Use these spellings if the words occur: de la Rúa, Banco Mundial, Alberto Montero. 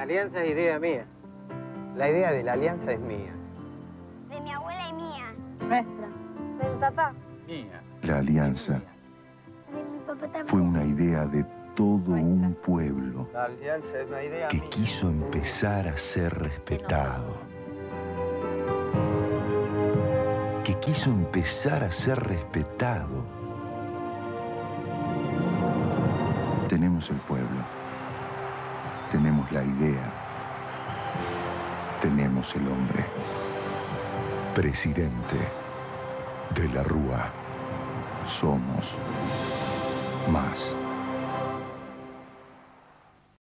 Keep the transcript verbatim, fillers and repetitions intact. Alianza es idea mía. La idea de la alianza es mía. De mi abuela y mía. Nuestra. De mi papá. Mía. La alianza fue una idea de todo un pueblo que quiso empezar a ser respetado. Que quiso empezar a ser respetado. Tenemos el pueblo, tenemos la idea, tenemos el hombre. Presidente de la Rúa, somos más.